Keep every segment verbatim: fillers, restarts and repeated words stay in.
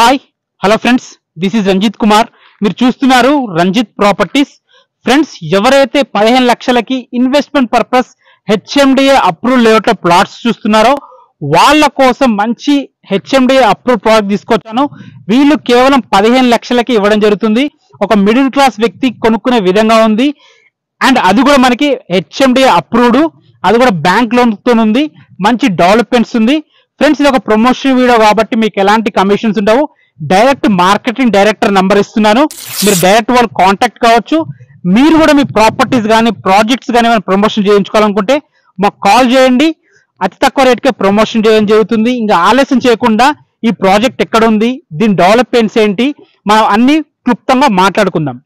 High hello friends this is Ranjit Kumar మీరు చూస్తున్నారు Ranjith properties friends ఎవరైతే పదిహేను లక్షలకి investment purpose HMDA approved layout లో ప్లాట్స్ చూస్తున్నారో వాళ్ళ కోసం మంచి హెచ్ఎండిఏ అప్రూవ్డ్ ప్రాజెక్ట్ తీసుకొచ్చాను వీళ్ళు కేవలం పదిహేను లక్షలకి ఇవ్వడం జరుగుతుంది ఒక మిడిల్ క్లాస్ వ్యక్తి కొనుక్కునే విధంగా ఉంది అండ్ అది కూడా మనకి హెచ్ఎండిఏ అప్రూవ్డ్ అది కూడా బ్యాంక్ లోన్ తోనే ఉంది మంచి డెవలప్‌మెంట్స్ ఉంది ఫ్రెండ్స్ ఇది ఒక ప్రమోషన్ వీడియో కాబట్టి మీకు ఎలాంటి కమిషన్స్ ఉండవు డైరెక్ట్ మార్కెటింగ్ డైరెక్టర్ నంబర్ ఇస్తున్నాను మీరు డైరెక్ట్ వాళ్ళు కాంటాక్ట్ కావచ్చు మీరు కూడా మీ ప్రాపర్టీస్ గాని ప్రాజెక్ట్స్ గాని మనం ప్రమోషన్ చేయించుకోవాలనుకుంటే మాకు కాల్ చేయండి అతి తక్కువ రేట్కే ప్రమోషన్ చేయడం జరుగుతుంది ఇంకా ఆలస్యం చేయకుండా ఈ ప్రాజెక్ట్ ఎక్కడ ఉంది దీని డెవలప్‌మెంట్స్ ఏంటి మనం అన్ని క్లుప్తంగా మాట్లాడుకుందాం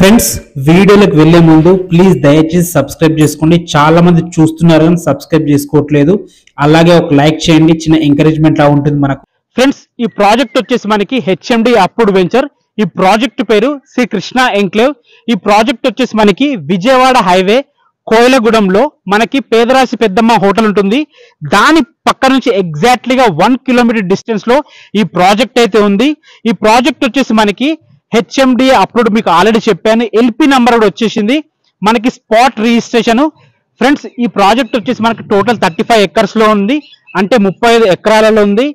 फ्रेंड्स वीडियो की वेल्ले मुझे प्लीज दयचे सब्सक्राइब चाला मंदी चूस्तुन्नारु सब्सक्राइब अलागे लाइक चेयंडी चिन्न एंकरेजमेंट मनकु फ्रेंड्स ई प्रोजेक्ट वच्चेसी मनकी H M D A approved venture ई प्रोजेक्ट पेरु श्री कृष्णा एंक्लेव ई प्रोजेक्ट वच्चेसी मनकी विजयवाड़ा हाईवे కోయలగూడెంలో మనకి పేదరాశి పెద్దమ్మ హోటల్ ఉంటుంది దాని పక్క నుంచి ఎగ్జాక్ట్లీ గా ఒక కిలోమీటర్ డిస్టెన్స్ లో ఈ ప్రాజెక్ట్ అయితే ఉంది ఈ ప్రాజెక్ట్ వచ్చేసి మనకి H M D A approved మీకు ఆల్రెడీ చెప్పాను L P నంబర్ కూడా వచ్చేసింది మనకి స్పాట్ రిజిస్ట్రేషన్ ఫ్రెండ్స్ ఈ ప్రాజెక్ట్ వచ్చేసి మనకి టోటల్ ముప్పై ఐదు ఎకర్స్ లో ఉంది అంటే ముప్పై ఐదు ఎకరాలలో ఉంది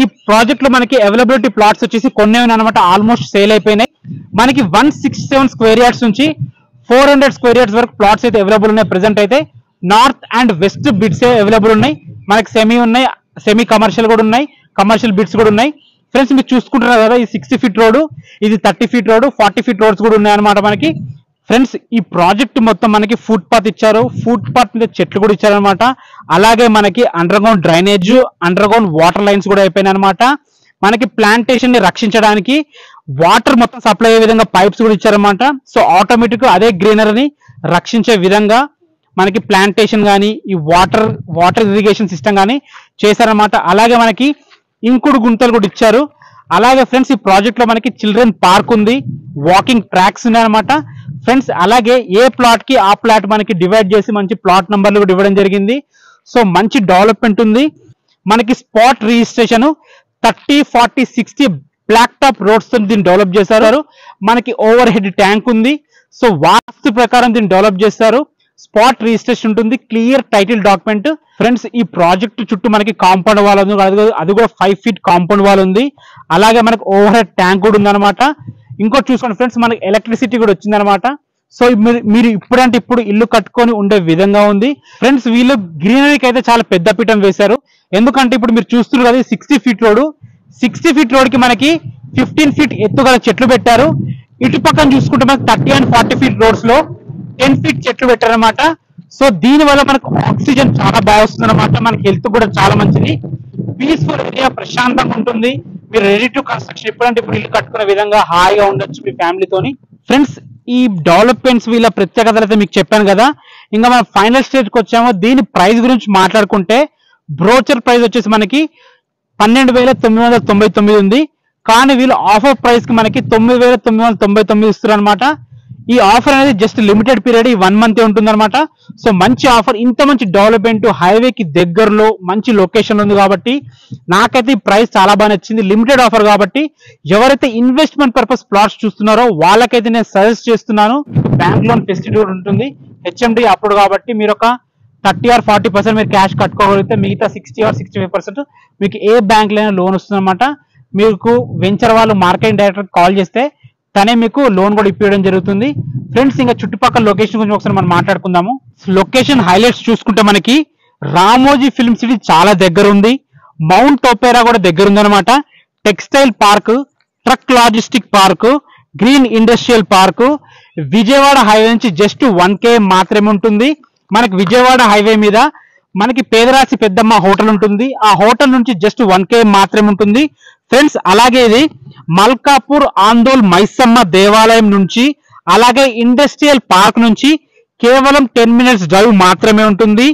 ఈ ప్రాజెక్ట్ లో మనకి అవైలబిలిటీ ప్లాట్స్ వచ్చేసి కొన్నే ఉన్నాయన్నమాట ఆల్మోస్ట్ సేల్ అయిపోయినాయి మనకి one sixty-seven స్క్వేర్ యార్డ్స్ నుంచి four hundred స్క్వేర్ యార్డ్స్ వరకు ప్లాట్స్ అయితే అవైలబుల్ ఉన్నాయి ప్రెజెంట్ అయితే north and west bits available ఉన్నాయి మనకి సెమీ ఉన్నాయి సెమీ కమర్షియల్ కూడా ఉన్నాయి కమర్షియల్ బిట్స్ కూడా ఉన్నాయి फ्रेंड्स మీరు చూసుకుంటున్నారు కదా ఈ sixty ఫీట్ రోడ్ ఇది thirty feet road forty feet roads కూడా ఉన్నాయి అన్నమాట మనకి ఫ్రెండ్స్ ఈ ప్రాజెక్ట్ మొత్తం మనకి ఫుట్ పాత్ ఇచ్చారు ఫుట్ పాత్ మీద చెట్లు కూడా ఇచ్చారు అన్నమాట అలాగే మనకి underground drainage underground water lines కూడా అయిపోయినాయి అన్నమాట మనకి ప్లాంటేషన్ ని రక్షించడానికి వాటర్ మొత్తం సప్లై అయ్యే విధంగా పైప్స్ కూడా ఇచ్చారు అన్నమాట సో ఆటోమేటిక్ అదే గ్రీనరీని రక్షించే విధంగా మనకి ప్లాంటేషన్ గాని ఈ వాటర్ వాటర్ ఇరిగేషన్ సిస్టమ్ గాని చేశారు అన్నమాట అలాగే మనకి ఇంకుడు గుంతలు కూడా ఇచ్చారు అలాగే ఫ్రెండ్స్ ఈ ప్రాజెక్ట్ లో మనకి చిల్డ్రన్ పార్క్ ఉంది వాకింగ్ ట్రాక్స్ ఉన్నాయి అన్నమాట ఫ్రెండ్స్ అలాగే ఏ ప్లాట్ కి ఆ ప్లాట్ మనకి డివైడ్ చేసి మంచి ప్లాట్ నంబర్లు కూడా ఇవ్వడం జరిగింది సో మంచి డెవలప్‌మెంట్ ఉంది మనకి spot registration thirty forty sixty black top roads తో దీన్ని డెవలప్ చేశారు మనకి ఓవర్ హెడ్ ట్యాంక్ ఉంది సో వాస్తు ప్రకారం దీన్ని డెవలప్ చేశారు స్పాట్ రిజిస్ట్రేషన్ ఉంటుంది క్లియర్ టైటిల్ డాక్యుమెంట్ ఫ్రెండ్స్ ఈ ప్రాజెక్ట్ చుట్టూ మనకి కాంపౌండ్ వాల్ ఉంది అది కూడా five ఫీట్ కాంపౌండ్ వాల్ ఉంది అలాగే మనకి ఓవర్ హెడ్ ట్యాంక్ కూడా ఉందన్నమాట ఇంకోటి చూసుకోండి ఫ్రెండ్స్ మనకి ఎలక్ట్రిసిటీ కూడా వచ్చిందన్నమాట సో మీరు ఇప్పుడంటే ఇప్పుడు ఇల్లు కట్టుకొని ఉండే విధంగా ఉంది ఫ్రెండ్స్ వీళ్ళు గ్రీనరీకి అయితే చాలా పెద్ద పీఠం వేశారు ఎందుకంటే ఇప్పుడు మీరు చూస్తున్నారు కదా sixty feet road sixty feet road కి మనకి fifteen ఫీట్ ఎత్తుగల చెట్లు పెట్టారు ఇటు పక్కన చూసుకుంటే మనకి thirty and forty feet roads లో ten ఫీట్ చెట్లు పెట్టారన్నమాట సో దీని వల్ల మనకు ఆక్సిజన్ చాలా బాగా వస్తుంది అన్నమాట మనకి హెల్త్ కూడా చాలా మంచిది పీస్ఫుల్ ఏరియా ప్రశాంతంగా ఉంటుంది మీరు రెడీ టు కన్స్ట్రక్షన్ ఇప్పుడంటే ఇప్పుడు ఇల్లు కట్టుకునే విధంగా హాయిగా ఉండొచ్చు మీ ఫ్యామిలీతోని ఫ్రెండ్స్ ఈ డెవలప్‌మెంట్స్ వీళ్ళ ప్రత్యేకతలైతే మీకు చెప్పాను కదా ఇంకా మనం ఫైనల్ స్టేజ్కి వచ్చామో దీని ప్రైస్ గురించి మాట్లాడుకుంటే బ్రోచర్ ప్రైస్ వచ్చేసి మనకి పన్నెండు వేల తొమ్మిది వందల తొంభై తొమ్మిది ఉంది కానీ వీళ్ళు ఆఫర్ ప్రైస్ కి మనకి తొమ్మిది వేల తొమ్మిది వందల తొంభై తొమ్మిది ఇస్తారు అన్నమాట ఈ ఆఫర్ అనేది జస్ట్ లిమిటెడ్ పీరియడ్ ఈ వన్ మంత్ ఉంటుందన్నమాట సో మంచి ఆఫర్ ఇంత మంచి డెవలప్‌మెంట్ హైవేకి దగ్గరలో మంచి లొకేషన్ ఉంది కాబట్టి నాకైతే ఈ ప్రైస్ చాలా బాగా నచ్చింది లిమిటెడ్ ఆఫర్ కాబట్టి ఎవరైతే ఇన్వెస్ట్మెంట్ పర్పస్ ప్లాట్స్ చూస్తున్నారో వాళ్ళకైతే నేను సజెస్ట్ చేస్తున్నాను బ్యాంక్ లోన్ ఫెసిలిటీ ఉంటుంది హెచ్ఎండి అప్రూవ్డ్ కాబట్టి మీరు ఒక థర్టీ ఆర్ ఫార్టీ పర్సెంట్ మీరు క్యాష్ కట్టుకోగలిగితే మిగతా sixty or sixty five percent మీకు ఏ బ్యాంక్ లో లోన్ వస్తుందన్నమాట మీకు వెంచర్ వాళ్ళు మార్కెటింగ్ డైరెక్టర్ కాల్ చేస్తే తనే మీకు లోన్ కూడా ఇప్పించడం జరుగుతుంది ఫ్రెండ్స్ ఇంకా చుట్టుపక్కల లొకేషన్ గురించి ఒకసారి మనం మాట్లాడుకుందాము లొకేషన్ హైలైట్స్ చూసుకుంటే మనకి రామోజీ ఫిల్మ్ సిటీ చాలా దగ్గర ఉంది మౌంట్ టోపేరా కూడా దగ్గర ఉందన్నమాట textile park truck logistic park green industrial park Vijayawada highway నుంచి జస్ట్ వన్ కే మాత్రమే ఉంటుంది మనకి విజయవాడ హైవే మీద మనకి పేదరాశి పెద్దమ్మ హోటల్ ఉంటుంది ఆ హోటల్ నుంచి జస్ట్ వన్ కే మాత్రమే ఉంటుంది ఫ్రెండ్స్ అలాగే ఇది మల్కాపూర్ ఆంధోల్ మైసమ్మ దేవాలయం నుంచి అలాగే ఇండస్ట్రియల్ పార్క్ నుంచి కేవలం టెన్ మినిట్స్ డ్రైవ్ మాత్రమే ఉంటుంది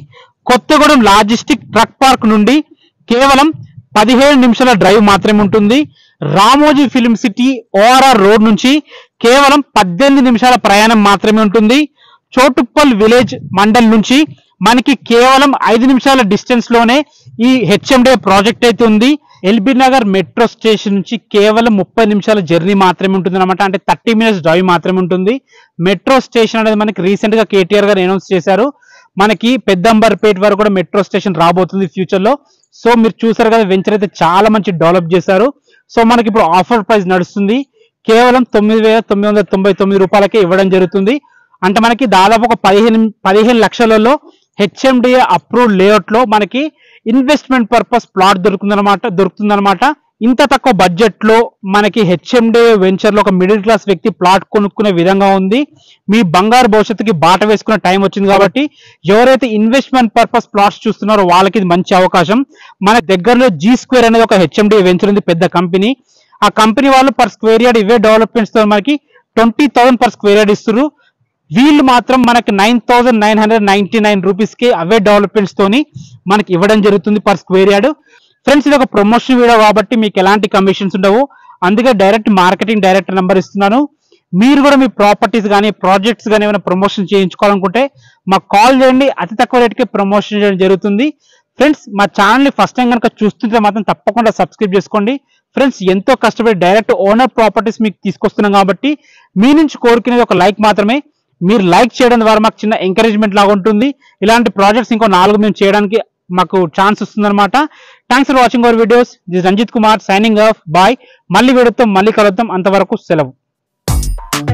కొత్తగూడెం లాజిస్టిక్ ట్రక్ పార్క్ నుండి కేవలం పదిహేడు నిమిషాల డ్రైవ్ మాత్రమే ఉంటుంది Ramoji film city ORR road నుంచి కేవలం పద్దెనిమిది నిమిషాల ప్రయాణం మాత్రమే ఉంటుంది చోటుప్పల్ విలేజ్ మండల్ నుంచి మనకి కేవలం ఐదు నిమిషాల డిస్టెన్స్ లోనే ఈ హెచ్ఎండే ప్రాజెక్ట్ అయితే ఉంది। ఎల్బీ నగర్ మెట్రో స్టేషన్ నుంచి కేవలం ముప్పై నిమిషాల జర్నీ మాత్రమే ఉంటుందన్నమాట, అంటే థర్టీ మినిట్స్ డ్రైవ్ మాత్రమే ఉంటుంది। మెట్రో స్టేషన్ అనేది మనకి రీసెంట్ గా కేటీఆర్ గారు అనౌన్స్ చేశారు, మనకి పెద్దంబర్పేట్ వరకు కూడా మెట్రో స్టేషన్ రాబోతుంది ఫ్యూచర్ లో। సో మీరు చూసారు కదా వెంచర్ అయితే చాలా మంచి డెవలప్ చేశారు। సో మనకి ఇప్పుడు ఆఫర్ ప్రైస్ నడుస్తుంది కేవలం తొమ్మిది వేల తొమ్మిది వందల తొంభై తొమ్మిది రూపాయలకే ఇవ్వడం జరుగుతుంది। అంటే మనకి దాదాపు ఒక పదిహేను పదిహేను లక్షలలో హెచ్ఎండిఏ అప్రూవ్డ్ లేఅవుట్ లో మనకి ఇన్వెస్ట్మెంట్ పర్పస్ ప్లాట్ దొరుకుతుందన్నమాట దొరుకుతుందన్నమాట ఇంత తక్కువ బడ్జెట్ లో మనకి హెచ్ఎండిఏ వెంచర్ లో ఒక మిడిల్ క్లాస్ వ్యక్తి ప్లాట్ కొనుక్కునే విధంగా ఉంది। మీ బంగారు భవిష్యత్తుకి బాట వేసుకునే టైం వచ్చింది కాబట్టి ఎవరైతే ఇన్వెస్ట్మెంట్ పర్పస్ ప్లాట్స్ చూస్తున్నారో వాళ్ళకి ఇది మంచి అవకాశం। మన దగ్గరలో జీ స్క్వేర్ అనేది ఒక హెచ్ఎండిఏ వెంచర్ ఉంది, పెద్ద కంపెనీ। ఆ కంపెనీ వాళ్ళు పర్ స్క్వేర్ యార్డ్ ఇవే డెవలప్మెంట్స్ తో మనకి twenty thousand per square yard ఇస్తున్నారు। వీళ్ళు మాత్రం మనకి nine thousand nine hundred ninety nine rupees కి అవే డెవలప్మెంట్స్ తోని మనకి ఇవ్వడం జరుగుతుంది పర్ స్క్వేర్ యార్డ్। ఫ్రెండ్స్ ఇది ఒక ప్రమోషన్ వీడియో కాబట్టి మీకు ఎలాంటి కమిషన్స్ ఉండవు, అందుకే డైరెక్ట్ మార్కెటింగ్ డైరెక్టర్ నెంబర్ ఇస్తున్నాను। మీరు కూడా మీ ప్రాపర్టీస్ కానీ ప్రాజెక్ట్స్ కానీ ఏమైనా ప్రమోషన్ చేయించుకోవాలనుకుంటే మాకు కాల్ చేయండి, అతి తక్కువ రేట్కి ప్రమోషన్ చేయడం జరుగుతుంది। ఫ్రెండ్స్ మా ఛానల్ ని ఫస్ట్ టైం కనుక చూస్తుంటే మాత్రం తప్పకుండా సబ్స్క్రైబ్ చేసుకోండి। ఫ్రెండ్స్ ఎంతో కష్టపడి డైరెక్ట్ ఓనర్ ప్రాపర్టీస్ మీకు తీసుకొస్తున్నాం కాబట్టి మీ నుంచి కోరుకునేది ఒక లైక్ మాత్రమే। మీరు లైక్ చేయడం ద్వారా మాకు చిన్న ఎంకరేజ్మెంట్ లాగా ఉంటుంది, ఇలాంటి ప్రాజెక్ట్స్ ఇంకో నాలుగు మేము చేయడానికి మాకు ఛాన్స్ వస్తుందన్నమాట। Thanks for watching our videos. This Ranjith Kumar signing off, bye. మళ్ళీ వేడుతాం, మళ్ళీ కలుద్దాం, అంతవరకు సెలవు.